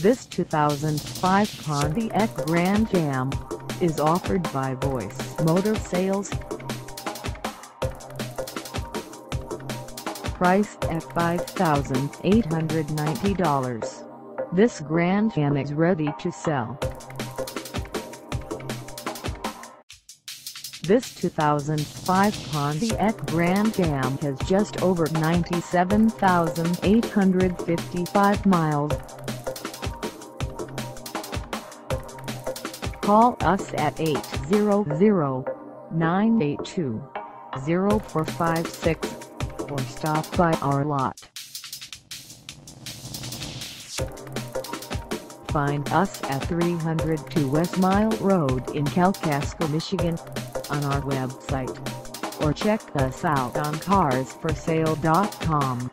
This 2005 Pontiac Grand Am is offered by Voice Motor Sales. Priced at $5,890, this Grand Am is ready to sell. This 2005 Pontiac Grand Am has just over 97,855 miles. Call us at 800-982-0456 or stop by our lot. Find us at 302 West Mile Road in Kalkaska, Michigan, on our website, or check us out on Carsforsale.com.